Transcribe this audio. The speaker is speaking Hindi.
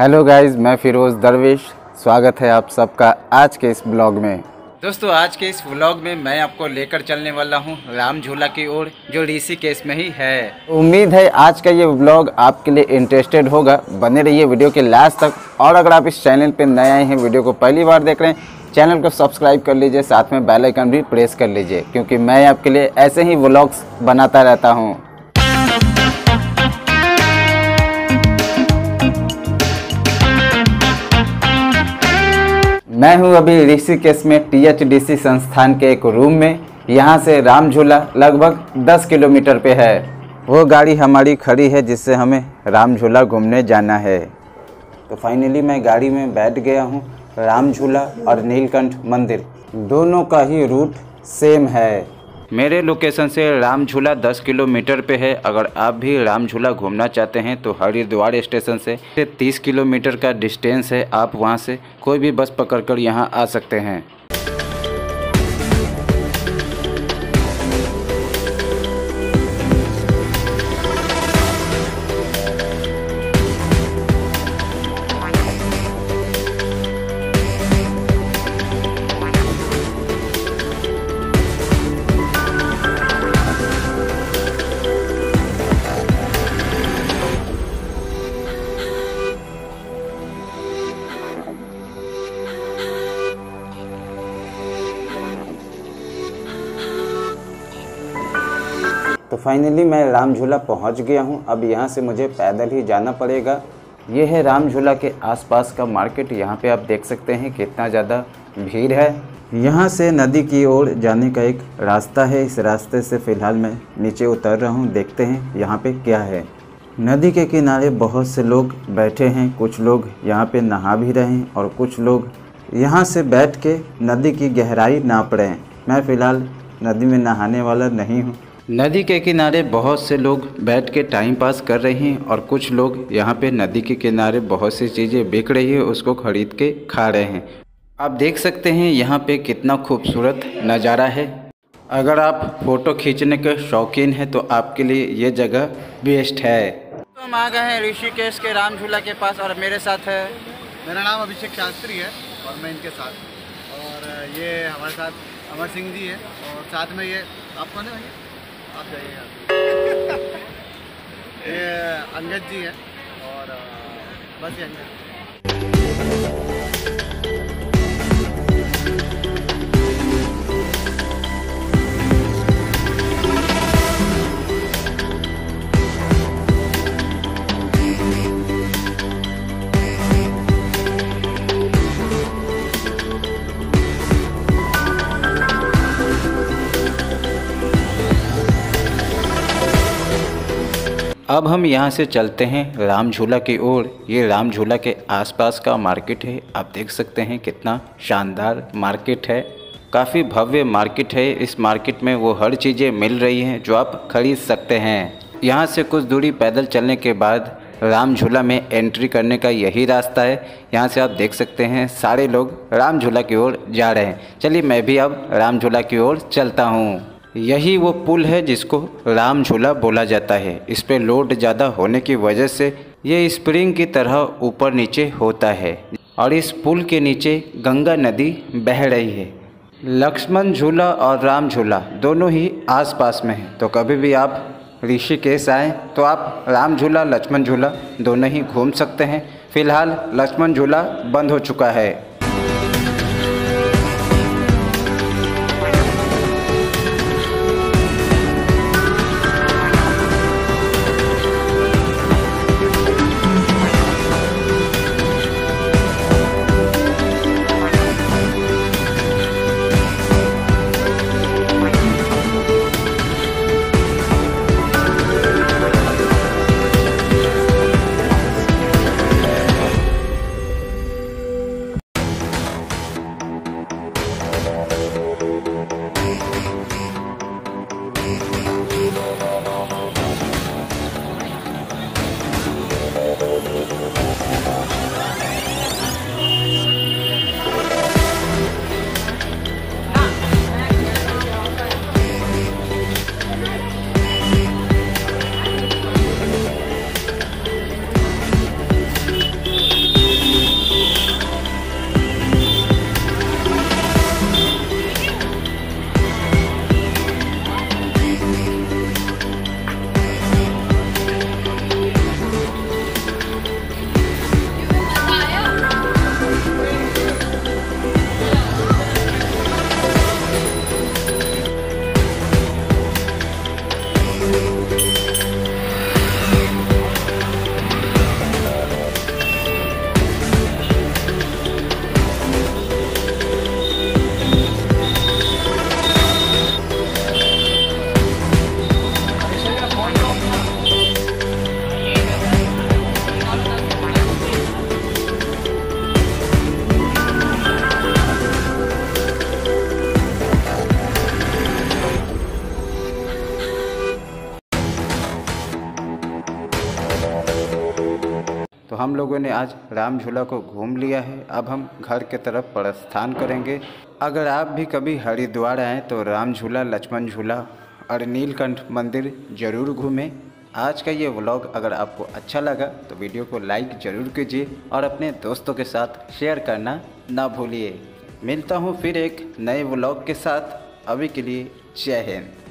हेलो गाइस, मैं फिरोज दरवेश। स्वागत है आप सबका आज के इस ब्लॉग में। दोस्तों, आज के इस व्लॉग में मैं आपको लेकर चलने वाला हूं राम झूला की ओर, जो ऋषिकेश में ही है। उम्मीद है आज का ये व्लॉग आपके लिए इंटरेस्टेड होगा। बने रहिए वीडियो के लास्ट तक। और अगर आप इस चैनल पे नए आए हैं, वीडियो को पहली बार देख रहे हैं, चैनल को सब्सक्राइब कर लीजिए, साथ में बेल आइकन भी प्रेस कर लीजिए, क्योंकि मैं आपके लिए ऐसे ही व्लॉग्स बनाता रहता हूँ। मैं हूं अभी ऋषिकेश में THDC संस्थान के एक रूम में। यहां से राम झूला लगभग 10 किलोमीटर पे है। वो गाड़ी हमारी खड़ी है जिससे हमें राम झूला घूमने जाना है। तो फाइनली मैं गाड़ी में बैठ गया हूं। राम झूला और नीलकंठ मंदिर दोनों का ही रूट सेम है। मेरे लोकेशन से राम झूला 10 किलोमीटर पे है। अगर आप भी राम झूला घूमना चाहते हैं तो हरिद्वार स्टेशन से 30 किलोमीटर का डिस्टेंस है। आप वहां से कोई भी बस पकड़कर यहां आ सकते हैं। तो फाइनली मैं राम झूला पहुँच गया हूँ। अब यहाँ से मुझे पैदल ही जाना पड़ेगा। ये है राम झूला के आसपास का मार्केट। यहाँ पे आप देख सकते हैं कितना ज़्यादा भीड़ है। यहाँ से नदी की ओर जाने का एक रास्ता है। इस रास्ते से फ़िलहाल मैं नीचे उतर रहा हूँ। देखते हैं यहाँ पे क्या है। नदी के किनारे बहुत से लोग बैठे हैं। कुछ लोग यहाँ पर नहा भी रहे हैं और कुछ लोग यहाँ से बैठ के नदी की गहराई नाप रहे हैं। मैं फ़िलहाल नदी में नहाने वाला नहीं हूँ। नदी के किनारे बहुत से लोग बैठ के टाइम पास कर रहे हैं और कुछ लोग यहाँ पे नदी के किनारे बहुत सी चीज़ें बिक रही है, उसको खरीद के खा रहे हैं। आप देख सकते हैं यहाँ पे कितना खूबसूरत नज़ारा है। अगर आप फ़ोटो खींचने के शौकीन हैं तो आपके लिए ये जगह बेस्ट है। तो हम आ गए हैं ऋषिकेश के राम झूला के पास और मेरे साथ है, मेरा नाम अभिषेक शास्त्री है और मैं इनके साथ, और ये हमारे साथ अमर सिंह जी है और साथ में ये आपको ना आप जाइएगा, ये अंगद जी हैं और बस ये अब हम यहाँ से चलते हैं राम झूला की ओर। ये राम झूला के आसपास का मार्केट है। आप देख सकते हैं कितना शानदार मार्केट है। काफ़ी भव्य मार्केट है। इस मार्केट में वो हर चीज़ें मिल रही हैं जो आप खरीद सकते हैं। यहाँ से कुछ दूरी पैदल चलने के बाद राम झूला में एंट्री करने का यही रास्ता है। यहाँ से आप देख सकते हैं सारे लोग राम झूला की ओर जा रहे हैं। चलिए मैं भी अब राम झूला की ओर चलता हूँ। यही वो पुल है जिसको राम झूला बोला जाता है। इस पे लोड ज़्यादा होने की वजह से ये स्प्रिंग की तरह ऊपर नीचे होता है और इस पुल के नीचे गंगा नदी बह रही है। लक्ष्मण झूला और राम झूला दोनों ही आसपास में है, तो कभी भी आप ऋषिकेश आएँ तो आप राम झूला लक्ष्मण झूला दोनों ही घूम सकते हैं। फ़िलहाल लक्ष्मण झूला बंद हो चुका है। लोगों ने आज राम झूला को घूम लिया है। अब हम घर के तरफ प्रस्थान करेंगे। अगर आप भी कभी हरिद्वार आएँ तो राम झूला, लक्ष्मण झूला और नीलकंठ मंदिर ज़रूर घूमें। आज का ये व्लॉग अगर आपको अच्छा लगा तो वीडियो को लाइक ज़रूर कीजिए और अपने दोस्तों के साथ शेयर करना ना भूलिए। मिलता हूँ फिर एक नए व्लॉग के साथ। अभी के लिए जय हिंद।